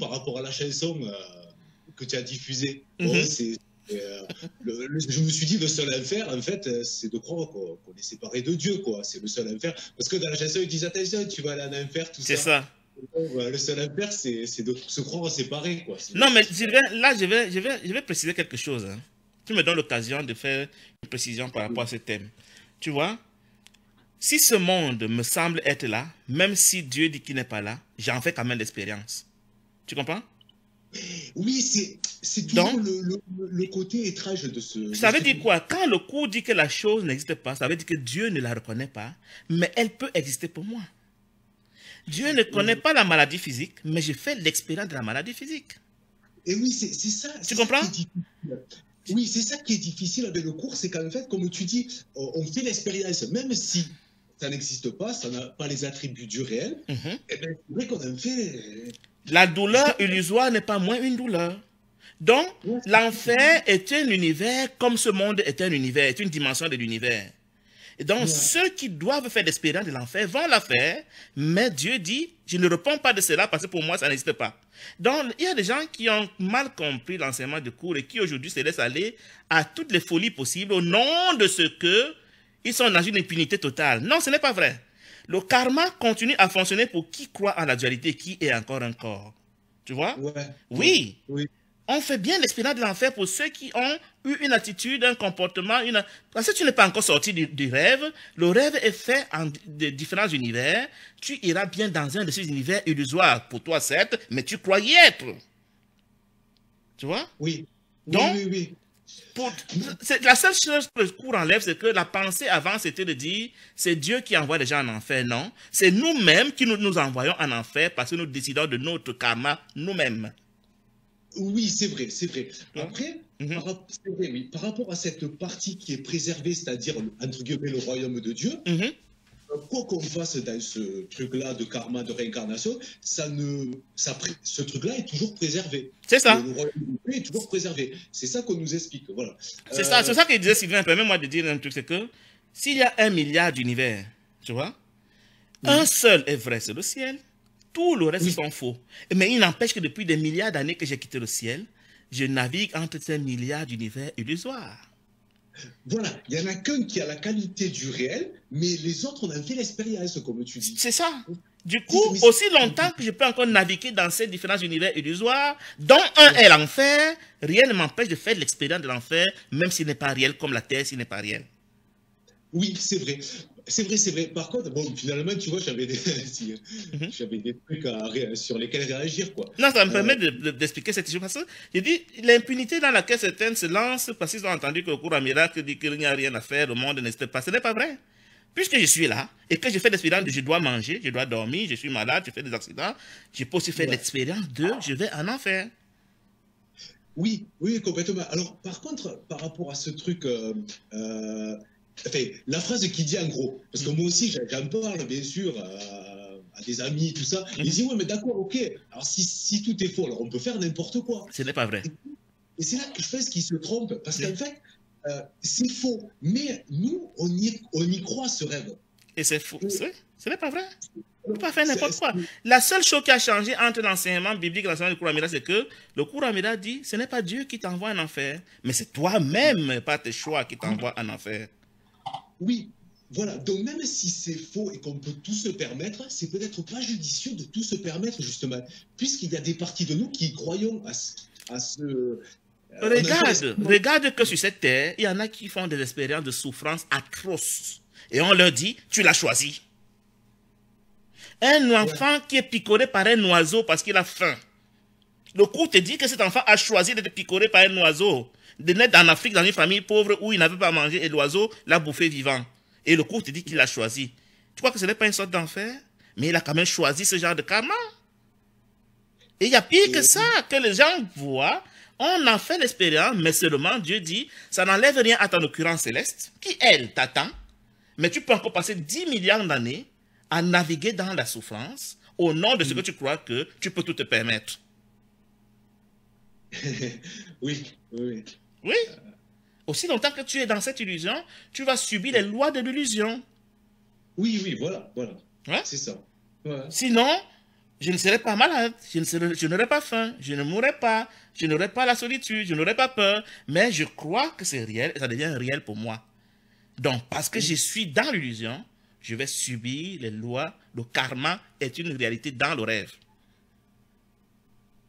Par rapport à la chanson que tu as diffusée, je me suis dit le seul enfer, en fait, c'est de croire qu'on est séparé de Dieu, quoi. C'est le seul enfer, parce que dans la chanson ils disent attention, tu vas aller en enfer, tout ça. C'est ça. Le seul enfer, c'est de se croire séparé, quoi. Non, mais je vais préciser quelque chose. Hein. Tu me donnes l'occasion de faire une précision par rapport à ce thème. Tu vois, si ce monde me semble être là, même si Dieu dit qu'il n'est pas là, j'en fais quand même l'expérience. Tu comprends? Oui, c'est toujours donc, le côté étrange de ce... Ça veut dire quoi? Quand le cours dit que la chose n'existe pas, ça veut dire que Dieu ne la reconnaît pas, mais elle peut exister pour moi. Dieu ne connaît pas la maladie physique, mais je fais l'expérience de la maladie physique. Et oui, c'est ça. Tu comprends? Oui, c'est ça qui est difficile avec le cours, c'est qu'en fait, comme tu dis, on fait l'expérience, même si... ça n'existe pas, ça n'a pas les attributs du réel, et bien c'est vrai qu'on en fait... La douleur illusoire n'est pas moins une douleur. Donc, l'enfer est un univers comme ce monde est un univers, est une dimension de l'univers. Et donc, ceux qui doivent faire l'expérience de l'enfer vont la faire, mais Dieu dit, je ne réponds pas de cela parce que pour moi, ça n'existe pas. Donc, il y a des gens qui ont mal compris l'enseignement du cours et qui aujourd'hui se laissent aller à toutes les folies possibles au nom de ce que ils sont dans une impunité totale. Non, ce n'est pas vrai. Le karma continue à fonctionner pour qui croit en la dualité, qui est encore un corps. Tu vois? Oui. On fait bien l'expérience de l'enfer pour ceux qui ont eu une attitude, un comportement. Parce que tu n'es pas encore sorti du rêve. Le rêve est fait en de différents univers. Tu iras bien dans un de ces univers illusoires. Pour toi, certes, mais tu crois y être. Tu vois? Oui. Donc, oui. La seule chose que le cours enlève, c'est que la pensée avant, c'était de dire c'est Dieu qui envoie les gens en enfer. Non, c'est nous-mêmes qui nous envoyons en enfer parce que nous décidons de notre karma nous-mêmes. Oui, c'est vrai, c'est vrai. Après, par rapport à cette partie qui est préservée, c'est-à-dire, entre guillemets, le royaume de Dieu, quoi qu'on fasse dans ce truc-là de karma, de réincarnation, ce truc-là est toujours préservé. C'est ça. Le royaume de Dieu est toujours préservé. C'est ça qu'on nous explique. Voilà. C'est ça que disait Sylvain. Permets-moi de dire un truc, c'est que s'il y a 1 milliard d'univers, tu vois, un seul est vrai, c'est le ciel. Tout le reste sont faux. Mais il n'empêche que depuis des milliards d'années que j'ai quitté le ciel, je navigue entre ces milliards d'univers illusoires. Voilà, il n'y en a qu'un qui a la qualité du réel, mais les autres, on a fait l'expérience, comme tu dis. C'est ça. Du coup, aussi longtemps que je peux encore naviguer dans ces différents univers illusoires, dont un est l'enfer, rien ne m'empêche de faire l'expérience de l'enfer, même s'il n'est pas réel, comme la terre, s'il n'est pas réel. Oui, c'est vrai. Par contre, bon, finalement, tu vois, j'avais des trucs sur lesquels réagir, quoi. Non, ça me permet d'expliquer cette chose. Parce que j'ai dit, l'impunité dans laquelle certains se lancent, parce qu'ils ont entendu que le cours en miracle dit qu'il n'y a rien à faire, le monde n'existe pas. Ce n'est pas vrai. Puisque je suis là, et que je fais l'expérience de je dois manger, je dois dormir, je suis malade, je fais des accidents, je peux aussi faire l'expérience de je vais en enfer. Oui, oui, complètement. Alors, par contre, par rapport à ce truc... Enfin, la phrase qui dit en gros, parce que moi aussi j'en parle bien sûr à des amis tout ça, ils disent oui mais d'accord, ok, alors si tout est faux, alors on peut faire n'importe quoi. Ce n'est pas vrai. Et c'est là que je pense qu'ils se trompent, parce qu'en fait c'est faux, mais nous on y croit ce rêve. Et c'est faux, ce n'est pas vrai. On ne peut pas faire n'importe quoi. La seule chose qui a changé entre l'enseignement biblique et l'enseignement du Kouramira, c'est que le Kouramira dit, ce n'est pas Dieu qui t'envoie en enfer, mais c'est toi-même, par tes choix, qui t'envoie en enfer. Oui, voilà. Donc même si c'est faux et qu'on peut tout se permettre, c'est peut-être pas judicieux de tout se permettre, justement, puisqu'il y a des parties de nous qui croyons à ce... Regarde que sur cette terre, il y en a qui font des expériences de souffrance atroces. Et on leur dit, tu l'as choisi. Un enfant qui est picoré par un oiseau parce qu'il a faim. Le cours te dit que cet enfant a choisi d'être picoré par un oiseau, de naître en Afrique dans une famille pauvre où il n'avait pas mangé et l'oiseau l'a bouffé vivant. Et le cours te dit qu'il l'a choisi. Tu crois que ce n'est pas une sorte d'enfer? Mais il a quand même choisi ce genre de karma. Et il y a pire que ça, que les gens voient, on en fait l'expérience, mais seulement Dieu dit, ça n'enlève rien à ton occurrence céleste, qui elle t'attend, mais tu peux encore passer 10 milliards d'années à naviguer dans la souffrance au nom de ce que tu crois que tu peux tout te permettre. Oui. Aussi longtemps que tu es dans cette illusion, tu vas subir les lois de l'illusion. Oui, voilà. C'est ça. Ouais. Sinon, je ne serai pas malade, je n'aurai pas faim, je ne mourrai pas, je n'aurai pas la solitude, je n'aurai pas peur, mais je crois que c'est réel et ça devient réel pour moi. Donc, parce que je suis dans l'illusion, je vais subir les lois, le karma est une réalité dans le rêve.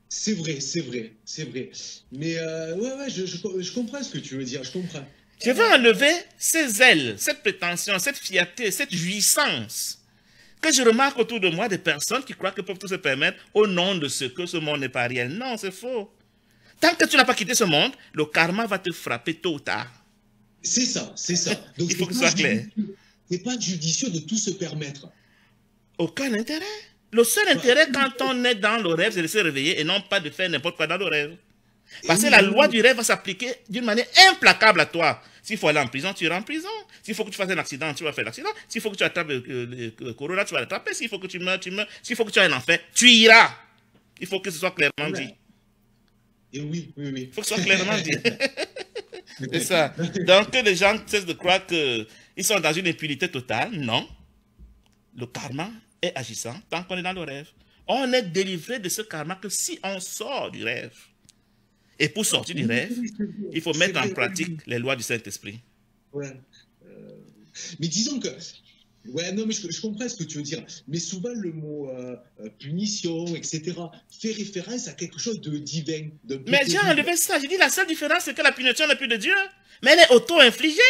C'est vrai, c'est vrai, c'est vrai. Mais ouais, je comprends ce que tu veux dire, je comprends. Je veux enlever ces zèles, cette prétention, cette fierté, cette jouissance que je remarque autour de moi des personnes qui croient qu'elles peuvent tout se permettre au nom de ce que ce monde n'est pas réel. Non, c'est faux. Tant que tu n'as pas quitté ce monde, le karma va te frapper tôt ou tard. C'est ça, c'est ça. Donc, il faut que ce soit clair. C'est pas judicieux de tout se permettre. Aucun intérêt. Le seul intérêt quand on est dans le rêve, c'est de se réveiller et non pas de faire n'importe quoi dans le rêve. Parce que la loi du rêve va s'appliquer d'une manière implacable à toi. S'il faut aller en prison, tu iras en prison. S'il faut que tu fasses un accident, tu vas faire l'accident. S'il faut que tu attrapes le corona, tu vas l'attraper. S'il faut que tu meurs, tu meurs. S'il faut que tu ailles en enfer, tu iras. Il faut que ce soit clairement dit. Et oui, oui, oui. Il faut que ce soit clairement dit. C'est ça. Donc, que les gens cessent de croire qu'ils sont dans une impunité totale. Non. Le karma est agissant tant qu'on est dans le rêve. On est délivré de ce karma que si on sort du rêve. Et pour sortir du rêve, il faut mettre en pratique les lois du Saint-Esprit. Ouais. Mais disons que... Ouais, non, mais je comprends ce que tu veux dire. Mais souvent, le mot punition, etc., fait référence à quelque chose de divin. Mais j'ai enlevé ça. J'ai dit la seule différence, c'est que la punition n'est plus de Dieu. Mais elle est auto-infligée.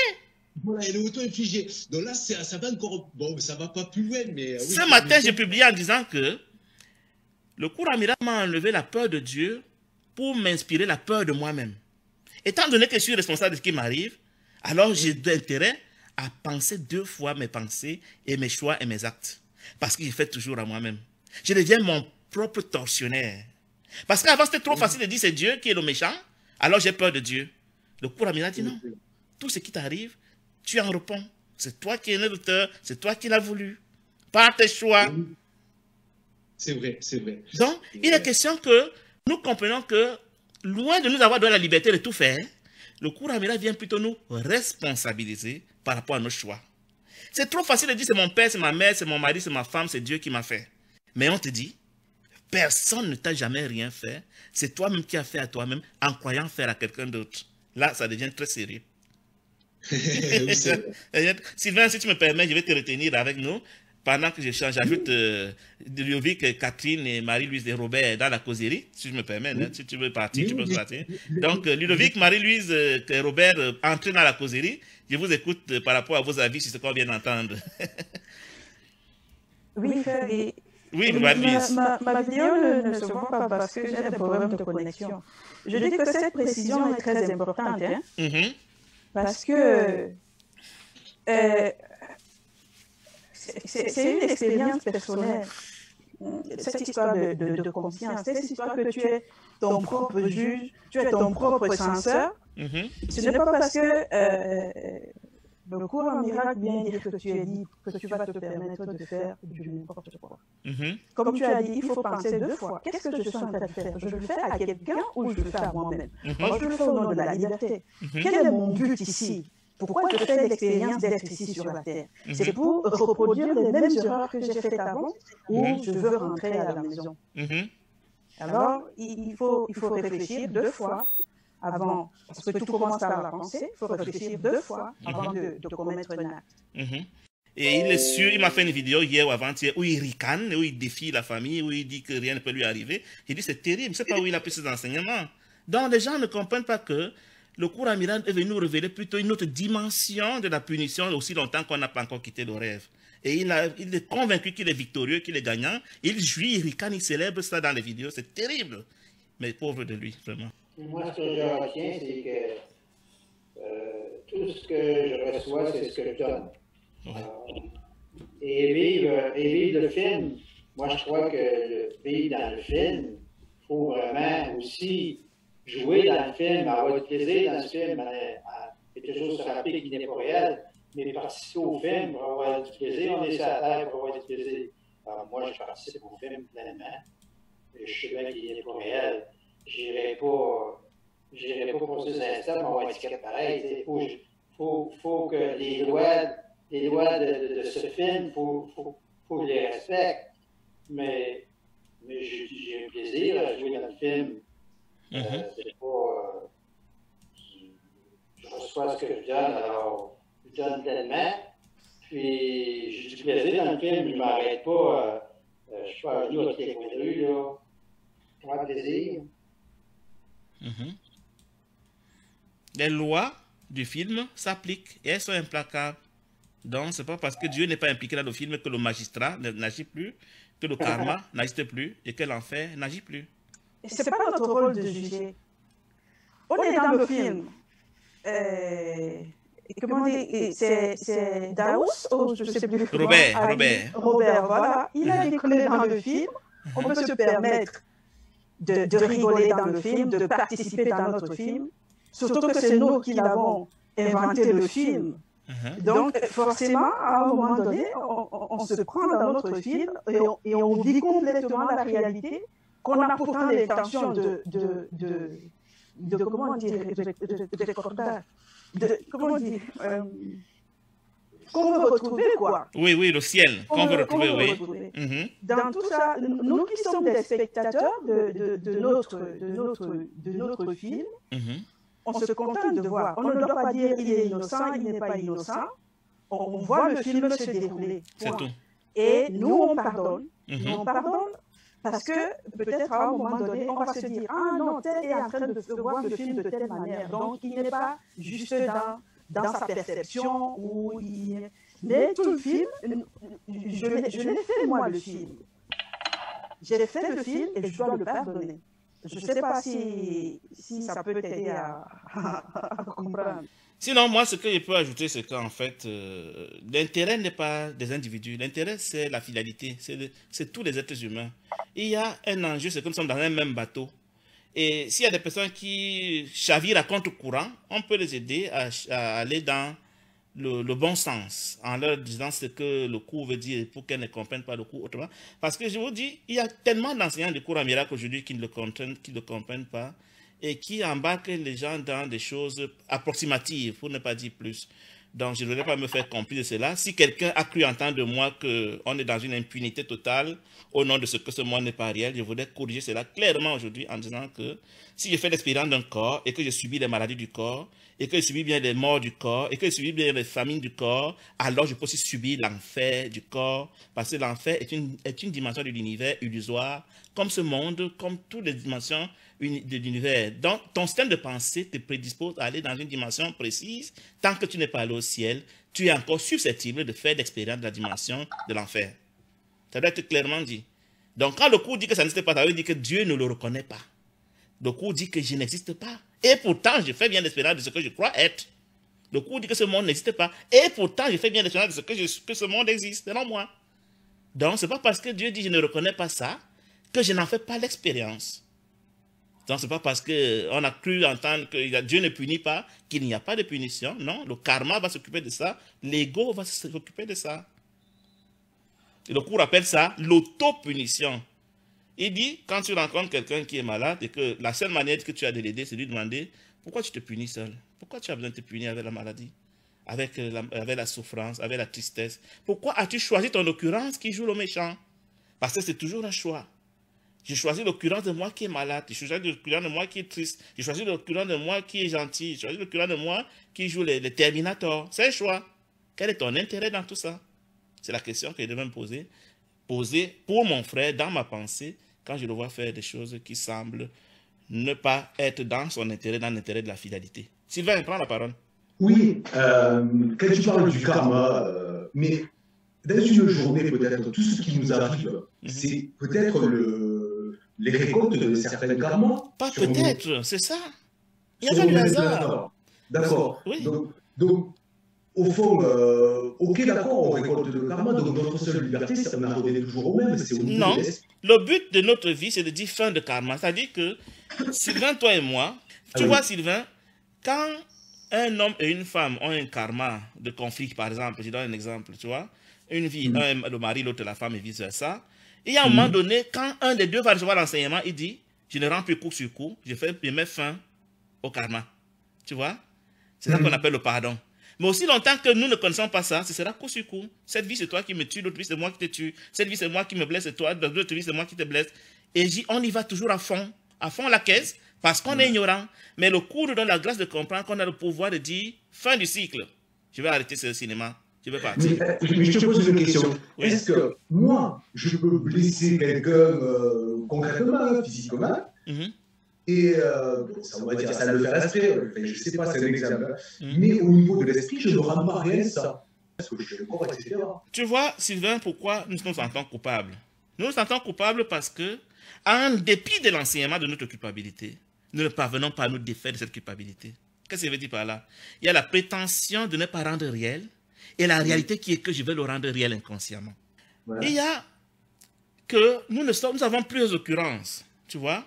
Voilà, elle est auto-infligée. Donc là, ça va encore... Bon, ça va pas plus loin, mais... Oui, ce matin, j'ai publié en disant que le Kouramira m'a enlevé la peur de Dieu pour m'inspirer la peur de moi-même. Étant donné que je suis responsable de ce qui m'arrive, alors j'ai intérêt à penser deux fois mes pensées et mes choix et mes actes. Parce que je fais toujours à moi-même. Je deviens mon propre tortionnaire. Parce qu'avant, c'était trop facile de dire c'est Dieu qui est le méchant, alors j'ai peur de Dieu. Le Kouramira dit non. Tout ce qui t'arrive, tu en réponds. C'est toi qui es l'auteur, c'est toi qui l'as voulu. Par tes choix. C'est vrai, c'est vrai. Donc, il est question que nous comprenons que, loin de nous avoir donné la liberté de tout faire, le Kouramira vient plutôt nous responsabiliser par rapport à nos choix. C'est trop facile de dire, c'est mon père, c'est ma mère, c'est mon mari, c'est ma femme, c'est Dieu qui m'a fait. Mais on te dit, personne ne t'a jamais rien fait, c'est toi-même qui as fait à toi-même en croyant faire à quelqu'un d'autre. Là, ça devient très sérieux. Sylvain, si tu me permets, je vais te retenir avec nous. Pendant que j'échange, j'ajoute Lyovic, Catherine et Marie-Louise et Robert dans la causerie, si je me permets, hein, si tu veux partir, tu peux partir. Donc, Ludovic, Marie-Louise et Robert, entrez dans la causerie. Je vous écoute par rapport à vos avis sur ce qu'on vient d'entendre. Oui, Ferry. Oui, ma vidéo ne se voit pas parce que j'ai des problèmes de connexion. Je dis que cette précision est très importante, hein, parce que... c'est une expérience personnelle, cette histoire de conscience, cette histoire que tu es ton propre juge, tu es ton propre censeur. Ce n'est pas parce que le cours en miracle vient dire que tu es libre, que tu vas te permettre de faire du n'importe quoi. Comme tu as dit, il faut penser deux fois. Qu'est-ce que je suis en train de faire? Je le fais à quelqu'un ou je le fais à moi-même? Moi, je le fais au nom de la liberté. Quel est mon but ici? Pourquoi je fais l'expérience d'être ici sur la Terre? C'est pour reproduire les mêmes erreurs que j'ai faites avant ou je veux rentrer à la maison. Alors, il faut réfléchir deux fois avant, parce que tout commence par la pensée, il faut réfléchir deux fois avant de commettre un acte. Et il est sûr, il m'a fait une vidéo hier ou avant-hier où il ricane, où il défie la famille, où il dit que rien ne peut lui arriver. Il dit c'est terrible, je ne sais pas où il a pris ses enseignements. Donc les gens ne comprennent pas que le Kouramira est venu nous révéler plutôt une autre dimension de la punition aussi longtemps qu'on n'a pas encore quitté le rêve. Et il est convaincu qu'il est victorieux, qu'il est gagnant. Il jouit, il ricane, il célèbre ça dans les vidéos. C'est terrible. Mais pauvre de lui, vraiment. Moi, ce que je retiens, c'est que tout ce que je reçois, c'est ce que je donne. Et vivre le film. Moi, je crois que vivre dans le film, il faut vraiment aussi... jouer dans le film, avoir du plaisir dans le film, et toujours se rappeler qu'il n'est pas réel, mais participer au film pour avoir du plaisir, on est sur la terre pour avoir du plaisir. Alors moi, je participe au film pleinement, et je sais bien qu'il n'est pas réel. J'irai pas pour ces instants, mais on va être capable pareil. Faut que les lois de ce film, faut que les respecte, mais mais j'ai un plaisir à jouer dans le film. C'est pas... je reçois ce que je donne, alors je donne pleinement. Puis j'ai du plaisir dans le film, je ne m'arrête pas. Je suis pas venu à tous les coins de rue, là. Pour un plaisir. Les lois du film s'appliquent et elles sont implacables. Donc, c'est pas parce que Dieu n'est pas impliqué dans le film que le magistrat n'agit plus, que le karma n'agit plus et que l'enfer n'agit plus. Et ce n'est pas notre rôle de juger. On est dans le film. C'est Daous ou je ne sais plus. Robert, voilà. Il a des clés dans le film. On peut se permettre de rigoler dans le film, de participer dans notre film. Surtout que c'est nous qui l'avons inventé le film. Donc, forcément, à un moment donné, on se prend dans notre film et on oublie complètement la réalité qu'on a pourtant l'intention de comment dire, qu'on veut retrouver, quoi. Oui, le ciel, qu'on veut retrouver, oui. Dans tout ça, nous qui sommes des spectateurs de notre film, on se contente de voir. On ne doit pas dire il est innocent, il n'est pas innocent. On voit le film se dérouler. C'est tout. Et nous, on pardonne. On pardonne parce que peut-être à un moment donné, on va se dire « Ah non, tel est en train de voir le film de telle manière. » Donc, il n'est pas juste dans sa perception. Mais tout le film, je l'ai fait moi, le film. J'ai fait le film et je dois le pardonner. Je ne sais pas si ça peut t'aider à comprendre. Sinon, moi, ce que je peux ajouter, c'est qu'en fait, l'intérêt n'est pas des individus. L'intérêt, c'est la fidélité. C'est tous les êtres humains. Il y a un enjeu, c'est que nous sommes dans un même bateau. Et s'il y a des personnes qui chavirent à contre-courant, on peut les aider à aller dans le bon sens, en leur disant ce que le cours veut dire pour qu'elles ne comprennent pas le cours autrement. Parce que je vous dis, il y a tellement d'enseignants de cours en miracle aujourd'hui qui ne le comprennent, pas et qui embarquent les gens dans des choses approximatives, pour ne pas dire plus. Donc, je ne voudrais pas me faire complice de cela. Si quelqu'un a cru entendre de moi qu'on est dans une impunité totale au nom de ce que ce monde n'est pas réel, je voudrais corriger cela clairement aujourd'hui en disant que si je fais l'expérience d'un corps et que je subis les maladies du corps, et que je subis bien les morts du corps, et que je subis bien les famines du corps, alors je peux aussi subir l'enfer du corps, parce que l'enfer est une dimension de l'univers illusoire, comme ce monde, comme toutes les dimensions de l'univers. Donc, ton système de pensée te prédispose à aller dans une dimension précise. Tant que tu n'es pas allé au ciel, tu es encore susceptible de faire l'expérience de la dimension de l'enfer. Ça doit être clairement dit. Donc, quand le cours dit que ça n'existe pas, ça veut dire que Dieu ne le reconnaît pas. Le cours dit que je n'existe pas. Et pourtant, je fais bien l'expérience de ce que je crois être. Le cours dit que ce monde n'existe pas. Et pourtant, je fais bien l'expérience de que ce monde existe, selon moi. Donc, ce n'est pas parce que Dieu dit je ne reconnais pas ça que je n'en fais pas l'expérience. Donc, ce n'est pas parce qu'on a cru entendre que Dieu ne punit pas qu'il n'y a pas de punition. Non, le karma va s'occuper de ça. L'ego va s'occuper de ça. Et le cours appelle ça l'autopunition. Il dit, quand tu rencontres quelqu'un qui est malade et que la seule manière que tu as de l'aider, c'est de lui demander pourquoi tu te punis seul. Pourquoi tu as besoin de te punir avec la maladie, avec la souffrance, avec la tristesse? Pourquoi as-tu choisi ton occurrence qui joue le méchant? Parce que c'est toujours un choix. J'ai choisi l'occurrence de moi qui est malade, j'ai choisi l'occurrence de moi qui est triste, j'ai choisi l'occurrence de moi qui est gentil, j'ai choisi l'occurrence de moi qui joue les Terminators. C'est un choix. Quel est ton intérêt dans tout ça? C'est la question que je devais me poser pour mon frère dans ma pensée, quand je le vois faire des choses qui semblent ne pas être dans son intérêt, dans l'intérêt de la fidélité. Sylvain, prends la parole. Oui, quand tu parles du karma, mais dans une journée peut-être, tout ce qui nous arrive, c'est peut-être les récoltes de certains karmas. Pas peut-être, c'est ça. Il n'y a pas de hasard. D'accord. Oui. Donc, au fond, ok, d'accord, on récolte le karma, donc notre seule liberté, ça en revient toujours au même, c'est au niveau de l'esprit. Non, le but de notre vie, c'est de dire fin de karma. C'est-à-dire que, Sylvain, toi et moi, tu vois, Sylvain, quand un homme et une femme ont un karma de conflit, par exemple, je donne un exemple, tu vois, une vie, un le mari, l'autre la femme, et vice-versa, et à un moment donné, quand un des deux va recevoir l'enseignement, il dit, je ne rends plus coup sur coup, je mets fin au karma. Tu vois? C'est ça qu'on appelle le pardon. Mais aussi longtemps que nous ne connaissons pas ça, ce sera coup sur coup. Cette vie, c'est toi qui me tue, l'autre vie, c'est moi qui te tue. Cette vie, c'est moi qui me blesse, c'est toi, l'autre vie, c'est moi qui te blesse. Et on y va toujours à fond la caisse, parce qu'on est ignorant. Mais le cours nous donne la grâce de comprendre qu'on a le pouvoir de dire fin du cycle. Je vais arrêter ce cinéma. Je vais partir. Mais je te pose une question. Oui. Est-ce que moi, je peux blesser quelqu'un concrètement, physiquement, et ça, on va dire ça le fait rester, enfin, je ne sais pas, c'est un exemple. Mais au niveau de l'esprit, je ne rends pas rien ça. Parce que je suis encore, etc. Tu vois, Sylvain, pourquoi nous nous sentons coupables? Nous nous sentons coupables parce que, en dépit de l'enseignement de notre culpabilité, nous ne parvenons pas à nous défaire de cette culpabilité. Qu'est-ce que je veux dire par là? Il y a la prétention de ne pas rendre réel, et la réalité qui est que je vais le rendre réel inconsciemment. Voilà. Il y a que nous n'avons plus les occurrences, tu vois.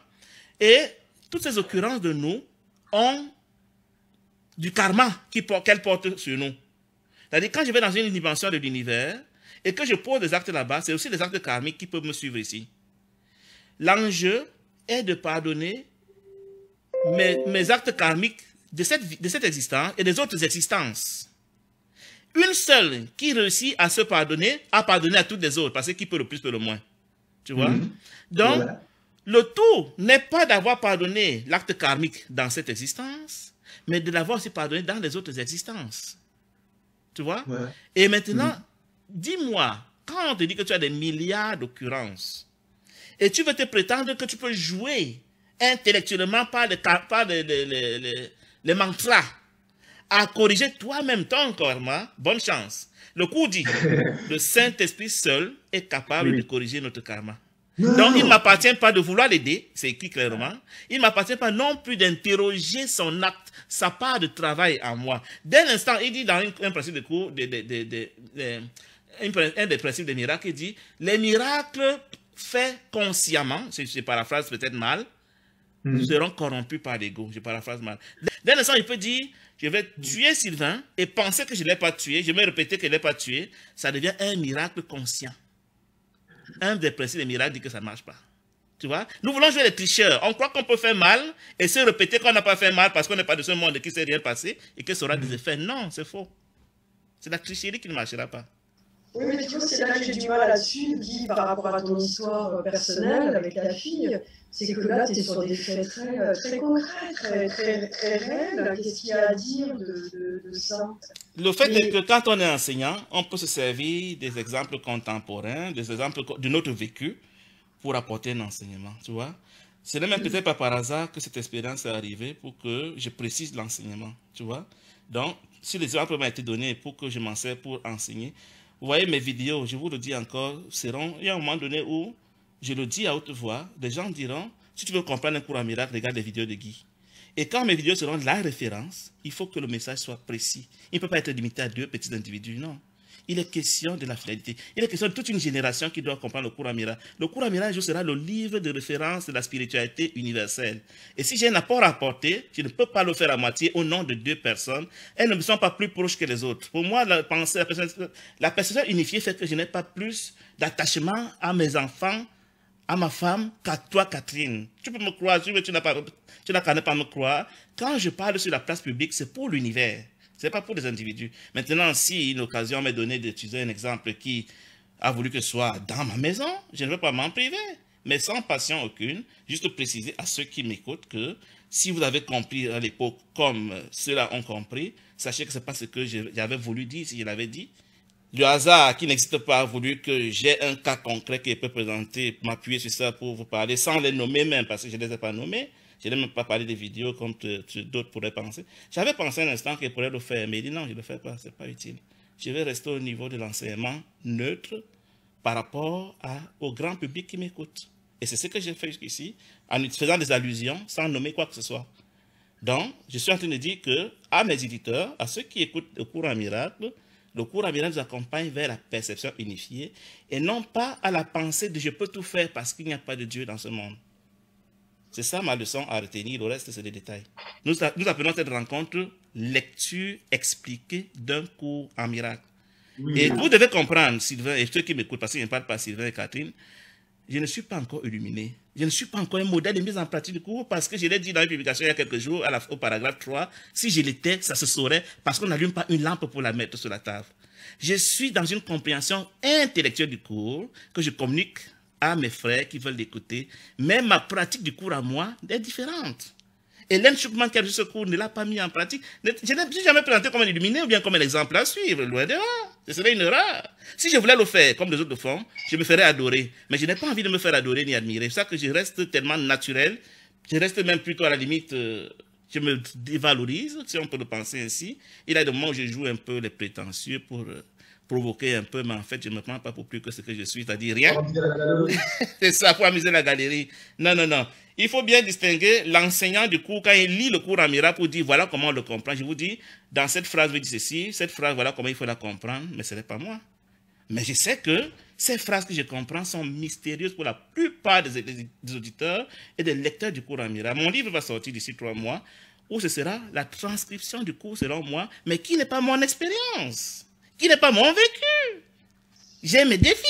Et toutes ces occurrences de nous ont du karma qu'elles portent sur nous. C'est-à-dire quand je vais dans une dimension de l'univers et que je pose des actes là-bas, c'est aussi des actes karmiques qui peuvent me suivre ici. L'enjeu est de pardonner mes actes karmiques de cette existence et des autres existences. Une seule qui réussit à se pardonner, à pardonner à toutes les autres, parce que qui peut le plus peut le moins. Tu vois? Donc, voilà. Le tout n'est pas d'avoir pardonné l'acte karmique dans cette existence, mais de l'avoir aussi pardonné dans les autres existences. Tu vois? Ouais. Et maintenant, dis-moi, quand on te dit que tu as des milliards d'occurrences, et tu veux te prétendre que tu peux jouer intellectuellement par les mantras, à corriger toi-même ton karma, bonne chance. Le cours dit, le Saint-Esprit seul est capable de corriger notre karma. Non. Donc, il ne m'appartient pas de vouloir l'aider, c'est écrit clairement. Il ne m'appartient pas non plus d'interroger son acte, sa part de travail en moi. Dès l'instant, il dit dans un principe de cours, un des principes des miracles, il dit, les miracles faits consciemment, je paraphrase peut-être mal, seront corrompus par l'ego. Je paraphrase mal. Dès l'instant, il peut dire, je vais tuer Sylvain et penser que je ne l'ai pas tué, je vais répéter que je ne l'ai pas tué, ça devient un miracle conscient. Un des principes des miracles dit que ça ne marche pas. Tu vois? Nous voulons jouer les tricheurs. On croit qu'on peut faire mal et se répéter qu'on n'a pas fait mal parce qu'on n'est pas de ce monde et qu'il ne s'est rien passé et que ça aura des effets. Non, c'est faux. C'est la tricherie qui ne marchera pas. Oui, mais tu vois, c'est là que j'ai du mal là-dessus, Guy, par rapport à ton histoire personnelle avec ta fille. C'est que là, tu es sur des faits très, très concrets, très réels. Qu'est-ce qu'il y a à dire de ça? Le fait est que quand on est enseignant, on peut se servir des exemples contemporains, des exemples de notre vécu pour apporter un enseignement, tu vois. C'est même peut-être pas par hasard que cette expérience est arrivée pour que je précise l'enseignement, tu vois. Donc, si les exemples m'ont été donnés pour que je m'en sers pour enseigner, vous voyez mes vidéos, je vous le dis encore, seront, il y a un moment donné où je le dis à haute voix, des gens diront, si tu veux comprendre un cours en miracle, regarde les vidéos de Guy. Et quand mes vidéos seront la référence, il faut que le message soit précis. Il ne peut pas être limité à 2 petits individus, non. Il est question de la fidélité. Il est question de toute une génération qui doit comprendre le cours en miracle. Le cours en miracle sera le livre de référence de la spiritualité universelle. Et si j'ai un apport à apporter, je ne peux pas le faire à moitié au nom de 2 personnes. Elles ne me sont pas plus proches que les autres. Pour moi, la personne unifiée fait que je n'ai pas plus d'attachement à mes enfants, à ma femme, qu'à toi, Catherine. Tu peux me croire, mais tu n'as qu'à ne pas me croire. Quand je parle sur la place publique, c'est pour l'univers. Ce n'est pas pour les individus. Maintenant, si une occasion m'est donnée d'utiliser un exemple qui a voulu que ce soit dans ma maison, je ne veux pas m'en priver, mais sans passion aucune, juste préciser à ceux qui m'écoutent que si vous avez compris à l'époque comme ceux-là ont compris, sachez que ce n'est pas ce que j'avais voulu dire, si je l'avais dit. Le hasard qui n'existe pas a voulu que j'ai un cas concret que je peux présenter, m'appuyer sur ça pour vous parler, sans les nommer même, parce que je ne les ai pas nommés. Je n'ai même pas parlé des vidéos comme d'autres pourraient penser. J'avais pensé un instant qu'ils pourraient le faire, mais il dit non, je ne le fais pas, ce n'est pas utile. Je vais rester au niveau de l'enseignement neutre par rapport au grand public qui m'écoute. Et c'est ce que j'ai fait jusqu'ici, en faisant des allusions, sans nommer quoi que ce soit. Donc, je suis en train de dire que, à mes éditeurs, à ceux qui écoutent le cours en miracle, le cours en miracle nous accompagne vers la perception unifiée et non pas à la pensée de « je peux tout faire parce qu'il n'y a pas de Dieu dans ce monde ». C'est ça ma leçon à retenir, le reste c'est des détails. Nous appelons cette rencontre lecture expliquée d'un cours en miracle. Oui. Et vous devez comprendre, Sylvain, et ceux qui m'écoutent, parce que je ne parle pas Sylvain et Catherine, je ne suis pas encore illuminé. Je ne suis pas encore un modèle de mise en pratique du cours parce que je l'ai dit dans une publication il y a quelques jours, au paragraphe 3, si je l'étais, ça se saurait parce qu'on n'allume pas une lampe pour la mettre sur la table. Je suis dans une compréhension intellectuelle du cours que je communique à mes frères qui veulent l'écouter, mais ma pratique du cours à moi est différente. Hélène Choupman qui a vu ce cours ne l'a pas mis en pratique. Je ne l'ai jamais présenté comme un illuminé ou bien comme un exemple à suivre, loin de là. Ce serait une erreur. Si je voulais le faire comme les autres le font, je me ferais adorer. Mais je n'ai pas envie de me faire adorer ni admirer. C'est ça que je reste tellement naturel. Je reste même plutôt à la limite, je me dévalorise, si on peut le penser ainsi. Il y a des moments où je joue un peu les prétentieux pour provoquer un peu, mais en fait, je ne me prends pas pour plus que ce que je suis, c'est-à-dire rien. C'est ça, pour amuser la galerie. Non, non, non. Il faut bien distinguer l'enseignant du cours, quand il lit le cours en miracle pour dire, voilà comment on le comprend. Je vous dis, dans cette phrase, je dis ceci, cette phrase, voilà comment il faut la comprendre, mais ce n'est pas moi. Mais je sais que ces phrases que je comprends sont mystérieuses pour la plupart des auditeurs et des lecteurs du cours en miracle. Mon livre va sortir d'ici 3 mois, où ce sera la transcription du cours selon moi, mais qui n'est pas mon expérience, qui n'est pas mon vécu. J'ai mes défis.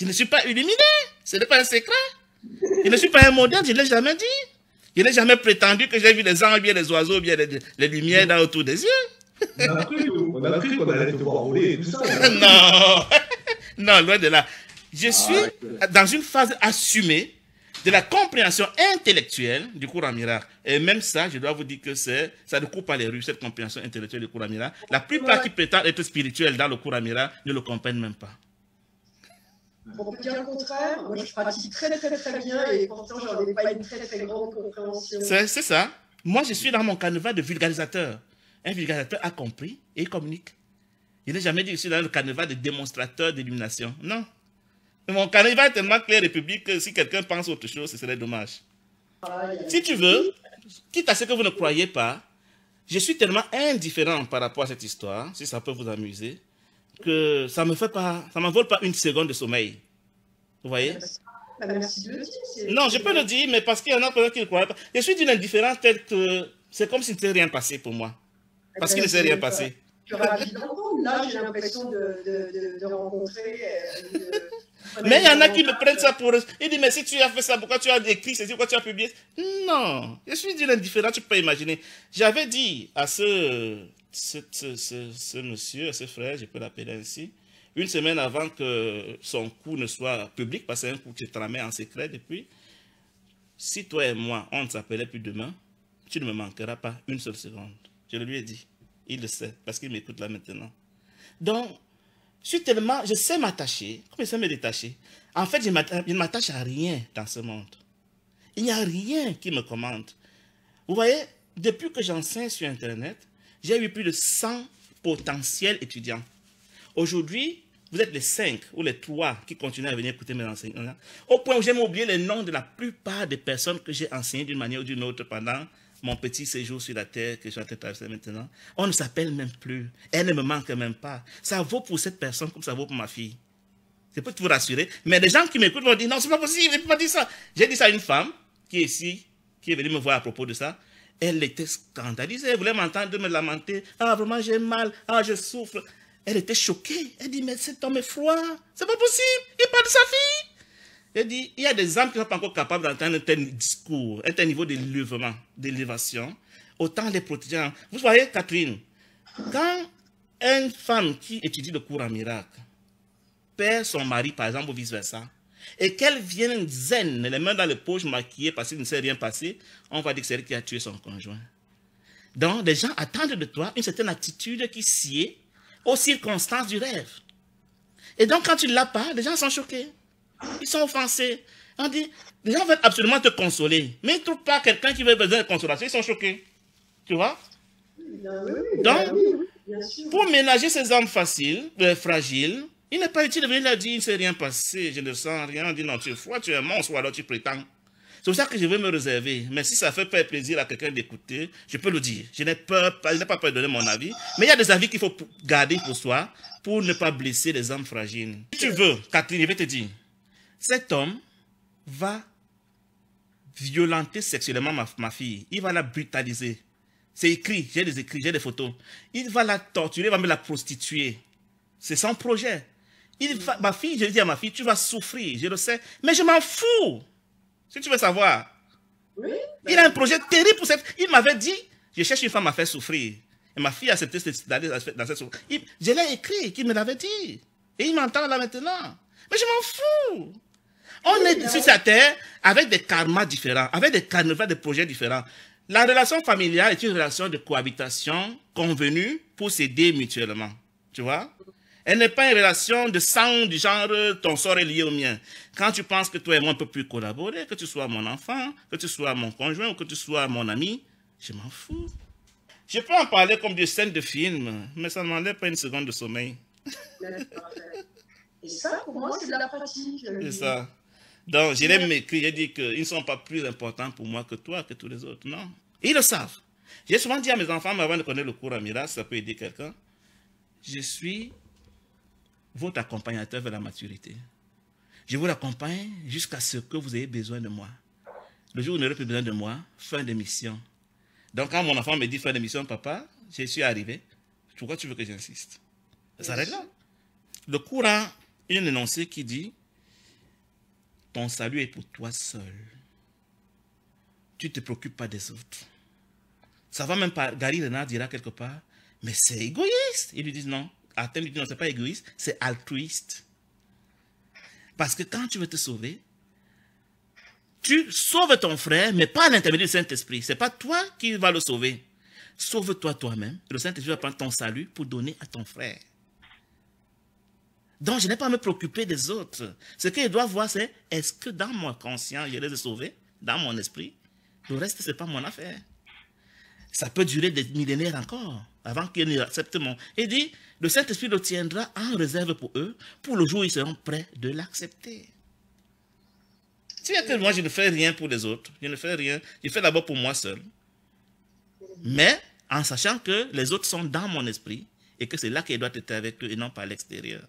Je ne suis pas illuminé. Ce n'est pas un secret. Je ne suis pas un modèle. Je ne l'ai jamais dit. Je n'ai jamais prétendu que j'ai vu les anges, bien les oiseaux, bien les lumières dans autour des yeux. On a cru qu'on allait te voir rouler et tout ça. Non, non, loin de là. Je suis dans une phase assumée de la compréhension intellectuelle du cours en miracle. Et même ça, je dois vous dire que ça ne coupe pas les rues, cette compréhension intellectuelle du cours en miracle. La plupart qui prétendent être spirituels dans le cours en miracle ne le comprennent même pas. Pour dire le contraire, moi je pratique très bien et pourtant j'en ai pas une très grande compréhension. C'est ça. Moi je suis dans mon canevas de vulgarisateur. Un vulgarisateur a compris et il communique. Il n'est jamais dit que je suis dans le canevas de démonstrateur d'illumination. Non. Mon canevas est tellement clair et public que si quelqu'un pense autre chose, ce serait dommage. Si tu veux, quitte à ce que vous ne croyez pas, je suis tellement indifférent par rapport à cette histoire, si ça peut vous amuser, que ça ne m'envole pas une seconde de sommeil. Vous voyez? Non, je peux le dire, mais parce qu'il y en a plein qui ne croient pas. Je suis d'une indifférence telle que c'est comme s'il ne s'est rien passé pour moi. Parce qu'il ne s'est rien passé. Je suis ravi d'entendre. Là, j'ai l'impression de rencontrer... Mais il y en a qui me prennent ça pour eux. Ils disent, mais si tu as fait ça, pourquoi tu as écrit ceci, pourquoi tu as publié? Non, je suis d'une indifférence, tu peux imaginer. J'avais dit à ce monsieur, à ce frère, je peux l'appeler ainsi, une semaine avant que son cours ne soit public, parce que c'est un cours que je tramais en secret depuis, si toi et moi, on ne s'appelait plus demain, tu ne me manqueras pas une seule seconde. Je le lui ai dit. Il le sait, parce qu'il m'écoute là maintenant. Donc, je sais m'attacher, comme je sais me détacher. En fait, je ne m'attache à rien dans ce monde. Il n'y a rien qui me commande. Vous voyez, depuis que j'enseigne sur Internet, j'ai eu plus de 100 potentiels étudiants. Aujourd'hui, vous êtes les 5 ou les 3 qui continuent à venir écouter mes enseignements. Au point où j'ai oublié les noms de la plupart des personnes que j'ai enseignées d'une manière ou d'une autre pendant mon petit séjour sur la terre que je suis en train de traverser maintenant. On ne s'appelle même plus. Elle ne me manque même pas. Ça vaut pour cette personne comme ça vaut pour ma fille. C'est pour vous rassurer. Mais les gens qui m'écoutent vont dire, non, c'est pas possible, je ne peux pas dire ça. J'ai dit ça à une femme qui est ici, qui est venue me voir à propos de ça. Elle était scandalisée. Elle voulait m'entendre me lamenter. Ah, vraiment, j'ai mal. Ah, je souffre. Elle était choquée. Elle dit, mais cet homme est froid. C'est pas possible. Il parle de sa fille. Elle dit, il y a des âmes qui ne sont pas encore capables d'entendre un tel discours, un tel niveau d'élévation. Autant les protéger. Vous voyez, Catherine, quand une femme qui étudie le cours en miracle perd son mari, par exemple, ou vice-versa, et qu'elle vienne zen, les mains dans les poches maquillées parce qu'il ne s'est rien passé, on va dire que c'est elle qui a tué son conjoint. Donc, les gens attendent de toi une certaine attitude qui sied aux circonstances du rêve. Et donc, quand tu ne l'as pas, les gens sont choqués. Ils sont offensés. On dit, les gens veulent absolument te consoler, mais ils ne trouvent pas quelqu'un qui veut besoin de consolation. Ils sont choqués. Tu vois? Donc, pour ménager ces hommes fragiles, il n'est pas utile de venir leur dire, il ne s'est rien passé, je ne sens rien. On dit, non, tu es froid, tu es un monstre, ou alors tu prétends. C'est pour ça que je vais me réserver. Mais si ça fait pas plaisir à quelqu'un d'écouter, je peux le dire. Je n'ai pas peur de donner mon avis. Mais il y a des avis qu'il faut garder pour soi, pour ne pas blesser les hommes fragiles. Si tu veux, Catherine, je vais te dire, cet homme va violenter sexuellement ma fille. Il va la brutaliser. C'est écrit, j'ai des écrits, j'ai des photos. Il va la torturer, il va me la prostituer. C'est son projet. Ma fille, je dis à ma fille, tu vas souffrir, je le sais. Mais je m'en fous, si tu veux savoir. Oui, il a un projet terrible pour cette... Il m'avait dit, je cherche une femme à faire souffrir. Et ma fille a accepté d'aller dans cette souffrance. Je l'ai écrit, qu'il me l'avait dit. Et il m'entend là maintenant. Mais je m'en fous. On est sur cette terre avec des karmas différents, avec des carnavals de projets différents. La relation familiale est une relation de cohabitation convenue pour s'aider mutuellement. Tu vois? Elle n'est pas une relation de sang, du genre ton sort est lié au mien. Quand tu penses que toi et moi on ne peut plus collaborer, que tu sois mon enfant, que tu sois mon conjoint ou que tu sois mon ami, je m'en fous. Je peux en parler comme des scènes de film, mais ça ne m'enlève pas une seconde de sommeil. Et ça, pour moi, c'est de la pratique. C'est ça. Donc, je l'ai écrit, j'ai dit qu'ils ne sont pas plus importants pour moi que toi, que tous les autres, non. Ils le savent. J'ai souvent dit à mes enfants, mais avant de connaître le Kouramira, ça peut aider quelqu'un, je suis votre accompagnateur vers la maturité. Je vous l'accompagne jusqu'à ce que vous ayez besoin de moi. Le jour où vous n'aurez plus besoin de moi, fin de mission. Donc, quand mon enfant me dit fin de mission, papa, je suis arrivé, pourquoi tu veux que j'insiste? Ça règle là. Le Kouramira, il y a un énoncé qui dit, ton salut est pour toi seul. Tu ne te préoccupes pas des autres. Ça va même pas. Gary Renard dira quelque part, mais c'est égoïste. Ils lui disent non. Athènes lui dit non, c'est pas égoïste, c'est altruiste. Parce que quand tu veux te sauver, tu sauves ton frère, mais pas à l'intermédiaire du Saint-Esprit. Ce n'est pas toi qui vas le sauver. Sauve-toi toi-même. Le Saint-Esprit va prendre ton salut pour donner à ton frère. Donc, je n'ai pas à me préoccuper des autres. Ce qu'il doit voir, c'est, est-ce que dans mon conscient, je les ai sauvés, dans mon esprit? Le reste, ce n'est pas mon affaire. Ça peut durer des millénaires encore, avant qu'ils acceptent mon... Il dit, le Saint-Esprit le tiendra en réserve pour eux, pour le jour où ils seront prêts de l'accepter. Tu sais que moi, je ne fais rien pour les autres. Je ne fais rien. Je fais d'abord pour moi seul. Mais, en sachant que les autres sont dans mon esprit, et que c'est là qu'ils doivent être avec eux, et non pas à l'extérieur.